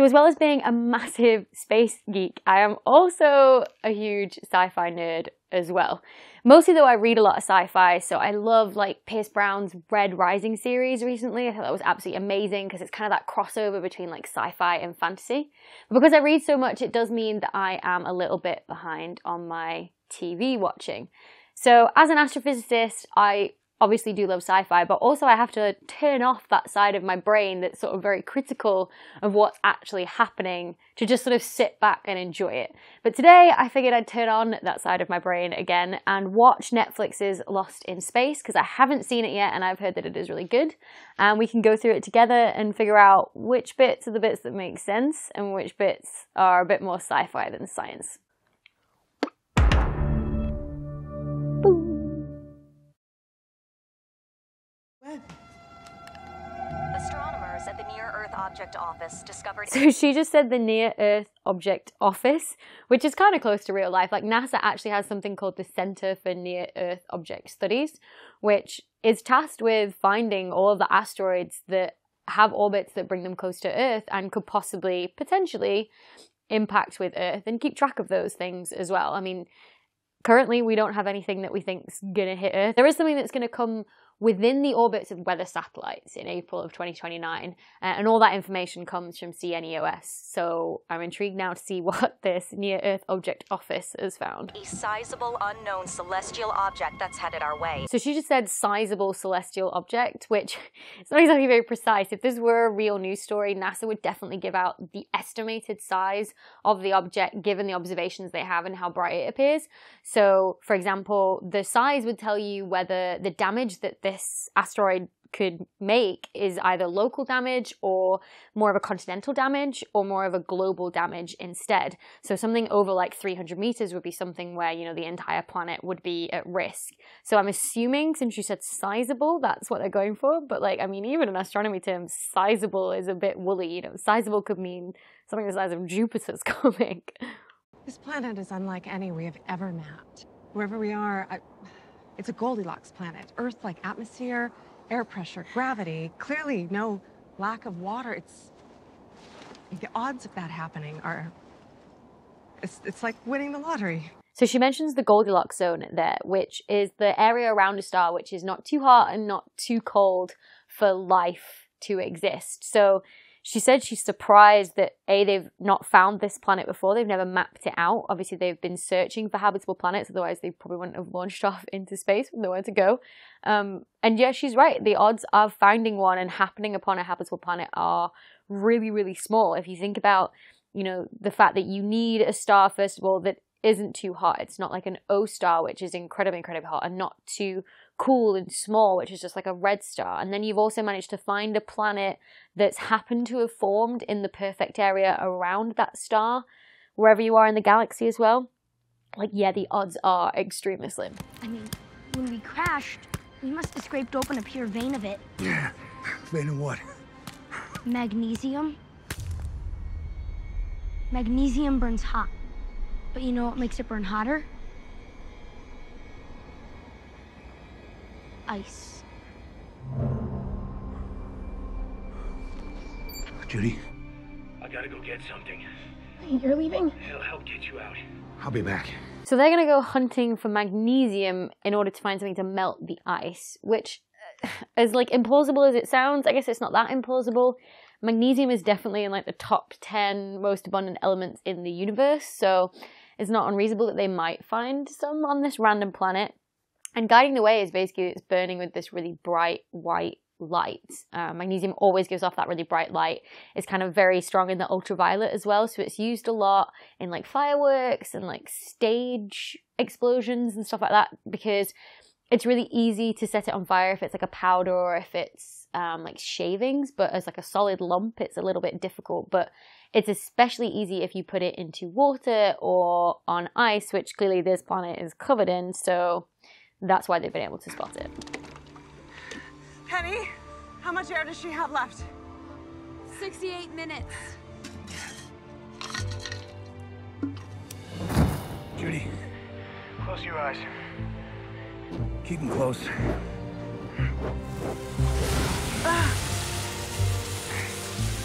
So as well as being a massive space geek, I am also a huge sci-fi nerd as well. Mostly though, I read a lot of sci-fi, so I love like Pierce Brown's Red Rising series recently. I thought that was absolutely amazing because it's kind of that crossover between like sci-fi and fantasy. But because I read so much, it does mean that I am a little bit behind on my TV watching. So as an astrophysicist, I obviously do love sci-fi, but also I have to turn off that side of my brain that's sort of very critical of what's actually happening to just sort of sit back and enjoy it. But today I figured I'd turn on that side of my brain again and watch Netflix's Lost in Space, because I haven't seen it yet and I've heard that it is really good. And we can go through it together and figure out which bits are the bits that make sense and which bits are a bit more sci-fi than science. Object office discovered. So she just said the Near-Earth Object Office, which is kind of close to real life. Like NASA actually has something called the Center for Near-Earth Object Studies, which is tasked with finding all the asteroids that have orbits that bring them close to Earth and could possibly, potentially, impact with Earth, and keep track of those things as well. I mean, currently we don't have anything that we think's gonna hit Earth. There is something that's gonna come within the orbits of weather satellites in April of 2029, and all that information comes from CNEOS. So I'm intrigued now to see what this Near-Earth Object Office has found. A sizable unknown celestial object that's headed our way. So she just said sizable celestial object, which it's not exactly very precise. If this were a real news story, NASA would definitely give out the estimated size of the object given the observations they have and how bright it appears. So for example, the size would tell you whether the damage that this asteroid could make is either local damage or more of a continental damage or more of a global damage instead. So something over like 300 meters would be something where, you know, the entire planet would be at risk. So I'm assuming, since you said sizable, that's what they're going for. But like, I mean, even in astronomy terms, sizable is a bit woolly. You know, sizable could mean something the size of Jupiter's coming. This planet is unlike any we have ever mapped. Wherever we are, it's a Goldilocks planet. Earth-like atmosphere, air pressure, gravity, clearly no lack of water. It's... the odds of that happening are... It's like winning the lottery. So she mentions the Goldilocks zone there, which is the area around a star which is not too hot and not too cold for life to exist. So she said she's surprised that A, they've not found this planet before, they've never mapped it out. Obviously they've been searching for habitable planets, otherwise they probably wouldn't have launched off into space with nowhere to go. And yeah, she's right, the odds of finding one and happening upon a habitable planet are really, really small. If you think about, you know, the fact that you need a star, first of all, that isn't too hot. It's not like an O star, which is incredibly, incredibly hot, and not too cool and small, which is just like a red star. And then you've also managed to find a planet that's happened to have formed in the perfect area around that star, wherever you are in the galaxy as well. Like, yeah, the odds are extremely slim. I mean, when we crashed, we must have scraped open a pure vein of it. Yeah, vein of what? Magnesium. Magnesium burns hot. But you know what makes it burn hotter? Ice. Judy? I gotta go get something. Wait, you're leaving? It'll help get you out. I'll be back. So they're gonna go hunting for magnesium in order to find something to melt the ice, which, as like implausible as it sounds, I guess it's not that implausible. Magnesium is definitely in like the top 10 most abundant elements in the universe, so it's not unreasonable that they might find some on this random planet. And guiding the way is basically it's burning with this really bright white light. Magnesium always gives off that really bright light. It's kind of very strong in the ultraviolet as well, so it's used a lot in like fireworks and like stage explosions and stuff like that, because it's really easy to set it on fire if it's like a powder or if it's like shavings, but as like a solid lump it's a little bit difficult. But it's especially easy if you put it into water or on ice, which clearly this planet is covered in, so that's why they've been able to spot it. Penny, how much air does she have left? 68 minutes. Judy, close your eyes. Keep them close.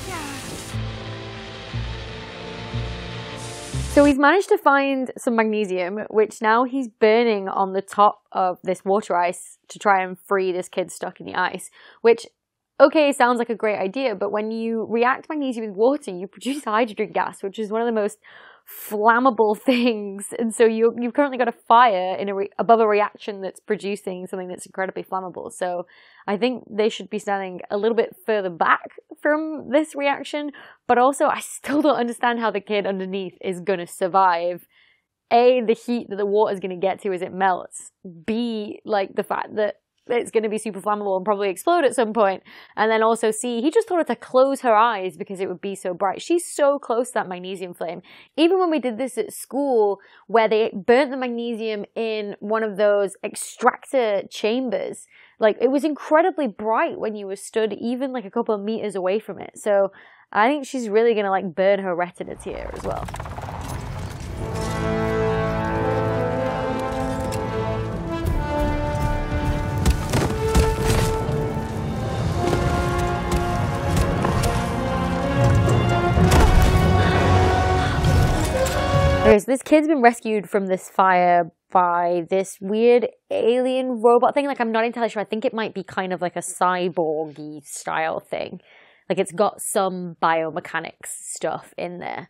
Yeah. So he's managed to find some magnesium, which now he's burning on the top of this water ice to try and free this kid stuck in the ice, which, okay, sounds like a great idea, but when you react magnesium with water, you produce hydrogen gas, which is one of the most flammable things. And so you've currently got a fire in above a reaction that's producing something that's incredibly flammable. So I think they should be standing a little bit further back from this reaction, but also I still don't understand how the kid underneath is going to survive. A, the heat that the water is going to get to as it melts. B, like the fact that it's going to be super flammable and probably explode at some point. And then also C, he just told her to close her eyes because it would be so bright. She's so close to that magnesium flame. Even when we did this at school, where they burnt the magnesium in one of those extractor chambers, like, it was incredibly bright when you were stood even like a couple of meters away from it. So I think she's really going to like burn her retinas here as well. Okay, so this kid's been rescued from this fire by this weird alien robot thing. Like, I'm not entirely sure. I think it might be kind of like a cyborg-y style thing. Like, it's got some biomechanics stuff in there.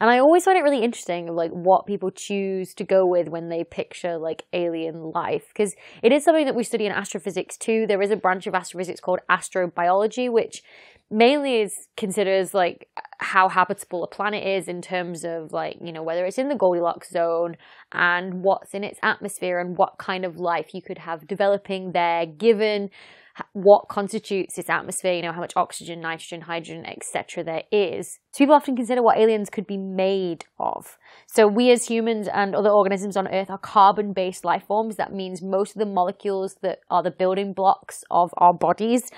And I always find it really interesting, like, what people choose to go with when they picture, like, alien life. Because it is something that we study in astrophysics, too. There is a branch of astrophysics called astrobiology, which mainly considers, like, how habitable a planet is in terms of, like, you know, whether it's in the Goldilocks zone and what's in its atmosphere and what kind of life you could have developing there, given what constitutes its atmosphere, you know, how much oxygen, nitrogen, hydrogen, etc. there is. So people often consider what aliens could be made of. So we as humans and other organisms on Earth are carbon-based life forms. That means most of the molecules that are the building blocks of our bodies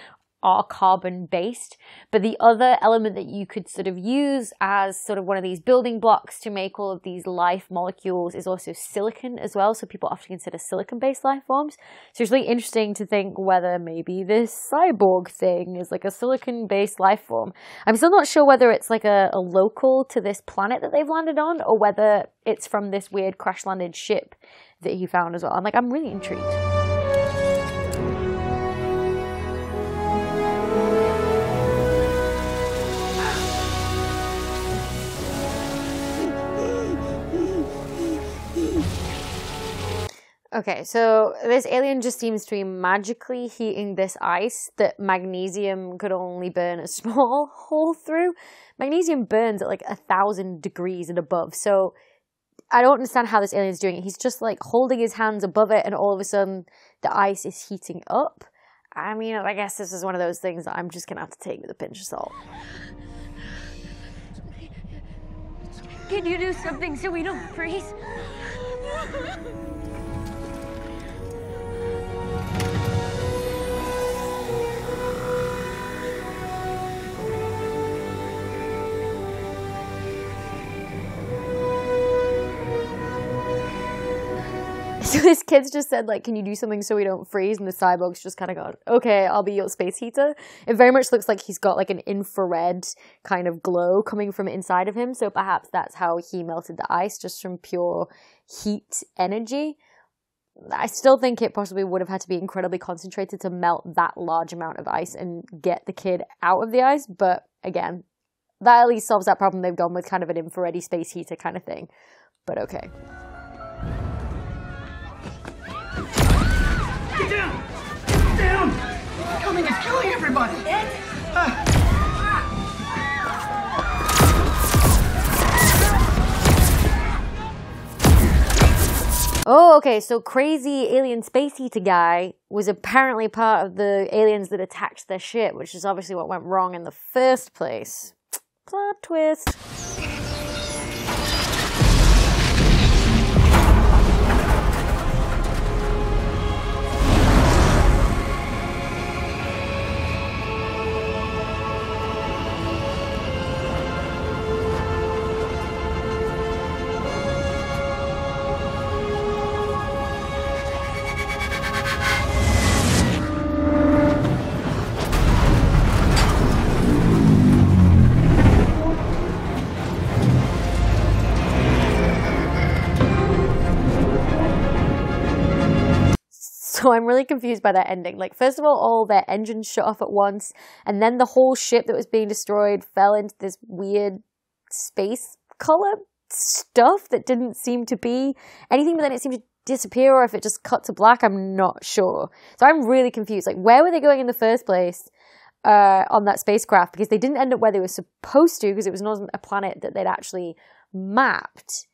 are carbon based, but the other element that you could sort of use as sort of one of these building blocks to make all of these life molecules is also silicon as well. So people often consider silicon based life forms. So it's really interesting to think whether maybe this cyborg thing is like a silicon based life form. I'm still not sure whether it's like a local to this planet that they've landed on or whether it's from this weird crash landed ship that he found as well. I'm like, I'm really intrigued. Okay, so this alien just seems to be magically heating this ice that magnesium could only burn a small hole through. Magnesium burns at like 1,000 degrees and above, so I don't understand how this alien's doing it. He's just like holding his hands above it and all of a sudden the ice is heating up. I mean, I guess this is one of those things that I'm just gonna have to take with a pinch of salt. Can you do something so we don't freeze? So this kid's just said, like, can you do something so we don't freeze? And the cyborg's just kind of gone, okay, I'll be your space heater. It very much looks like he's got, like, an infrared kind of glow coming from inside of him. So perhaps that's how he melted the ice, just from pure heat energy. I still think it possibly would have had to be incredibly concentrated to melt that large amount of ice and get the kid out of the ice. But again, that at least solves that problem. They've gone with kind of an infrared-y space heater kind of thing. But okay. Down! It's coming, it's killing everybody! Oh, okay, so crazy alien space heater guy was apparently part of the aliens that attacked their ship, which is obviously what went wrong in the first place. Plot twist. So I'm really confused by that ending. Like, first of all their engines shut off at once, and then the whole ship that was being destroyed fell into this weird space color stuff that didn't seem to be anything, but then it seemed to disappear, or if it just cut to black, I'm not sure. So I'm really confused. Like, where were they going in the first place on that spacecraft? Because they didn't end up where they were supposed to, because it was not a planet that they'd actually mapped.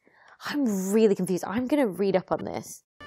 I'm really confused. I'm going to read up on this.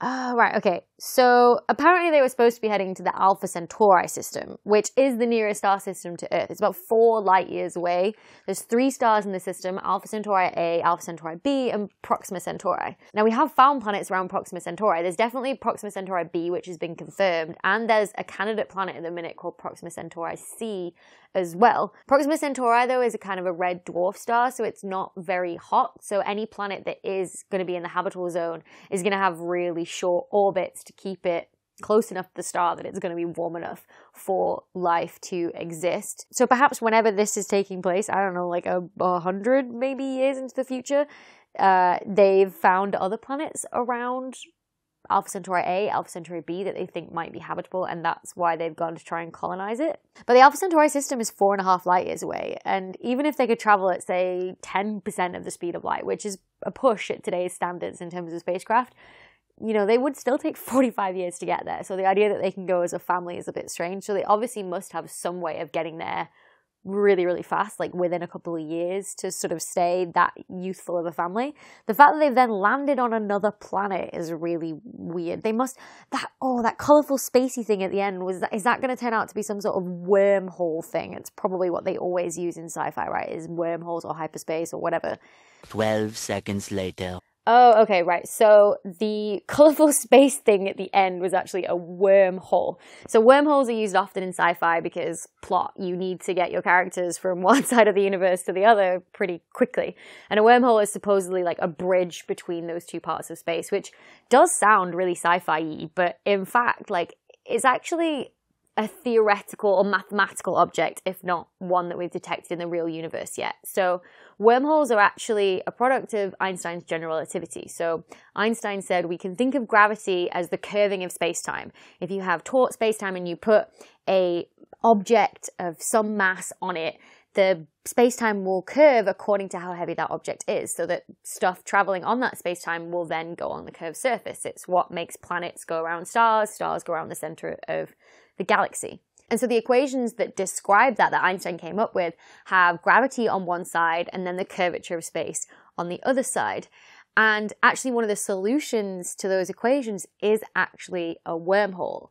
Oh, right, okay. So apparently they were supposed to be heading to the Alpha Centauri system, which is the nearest star system to Earth. It's about 4 light years away. There's 3 stars in the system: Alpha Centauri A, Alpha Centauri B, and Proxima Centauri. Now, we have found planets around Proxima Centauri. There's definitely Proxima Centauri B, which has been confirmed, and there's a candidate planet at the minute called Proxima Centauri C as well. Proxima Centauri, though, is a kind of a red dwarf star, so it's not very hot. So any planet that is going to be in the habitable zone is going to have really short orbits to keep it close enough to the star that it's going to be warm enough for life to exist. So perhaps whenever this is taking place, I don't know, like 100 maybe years into the future, they've found other planets around Alpha Centauri A, Alpha Centauri B that they think might be habitable, and that's why they've gone to try and colonize it. But the Alpha Centauri system is 4.5 light years away, and even if they could travel at, say, 10% of the speed of light, which is a push at today's standards in terms of spacecraft, you know, they would still take 45 years to get there. So the idea that they can go as a family is a bit strange. So they obviously must have some way of getting there really, really fast, like within a couple of years, to sort of stay that youthful of a family. The fact that they've then landed on another planet is really weird. They must, that colourful spacey thing at the end, is that going to turn out to be some sort of wormhole thing? It's probably what they always use in sci-fi, right, is wormholes or hyperspace or whatever. 12 seconds later. Oh, okay, right. So the colourful space thing at the end was actually a wormhole. So wormholes are used often in sci-fi because plot, you need to get your characters from one side of the universe to the other pretty quickly. And a wormhole is supposedly like a bridge between those two parts of space, which does sound really sci-fi-y, but in fact, like, it's actually a theoretical or mathematical object, if not one that we've detected in the real universe yet. So wormholes are actually a product of Einstein's general relativity. So Einstein said we can think of gravity as the curving of space-time. If you have taut space-time and you put a object of some mass on it, the space-time will curve according to how heavy that object is, so that stuff traveling on that space-time will then go on the curved surface. It's what makes planets go around stars, stars go around the center of the galaxy. And so the equations that describe that Einstein came up with have gravity on one side and then the curvature of space on the other side. And actually one of the solutions to those equations is actually a wormhole,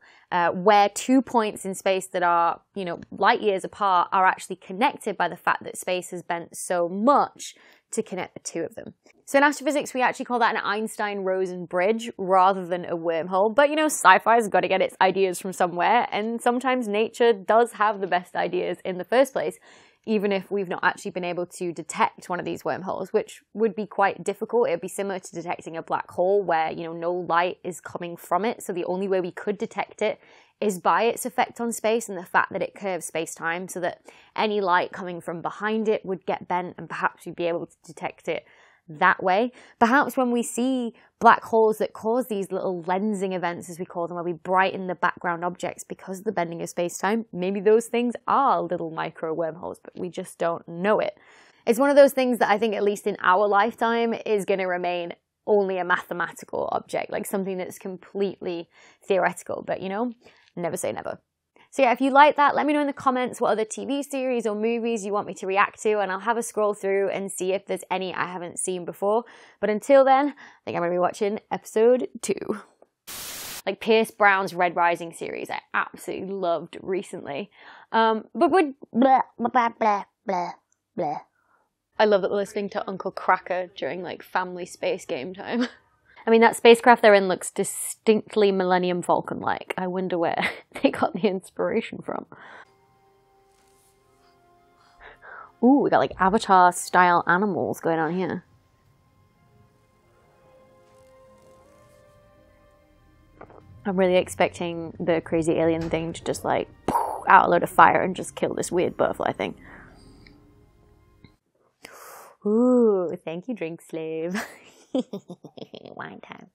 where 2 points in space that are, you know, light years apart are actually connected by the fact that space has bent so much to connect the two of them. So in astrophysics, we actually call that an Einstein-Rosen bridge rather than a wormhole. But, you know, sci-fi's got to get its ideas from somewhere, and sometimes nature does have the best ideas in the first place, even if we've not actually been able to detect one of these wormholes, which would be quite difficult. It would be similar to detecting a black hole where, you know, no light is coming from it. So the only way we could detect it is by its effect on space and the fact that it curves space-time, so that any light coming from behind it would get bent, and perhaps we'd be able to detect it that way. Perhaps when we see black holes that cause these little lensing events, as we call them, where we brighten the background objects because of the bending of space-time, maybe those things are little micro wormholes, but we just don't know it. It's one of those things that I think, at least in our lifetime, is going to remain only a mathematical object, like something that's completely theoretical, but, you know, never say never. So yeah, if you like that, let me know in the comments what other TV series or movies you want me to react to, and I'll have a scroll through and see if there's any I haven't seen before. But until then, I think I'm going to be watching episode 2. Like Pierce Brown's Red Rising series, I absolutely loved recently. But would... Blah, blah, blah, blah, blah. I love that we're listening to Uncle Kracker during, like, family space game time. I mean, that spacecraft they're in looks distinctly Millennium Falcon-like. I wonder where they got the inspiration from. Ooh, we got like Avatar-style animals going on here. I'm really expecting the crazy alien thing to just like poof, out a load of fire and just kill this weird butterfly thing. Ooh, thank you, drink slave. Wine time.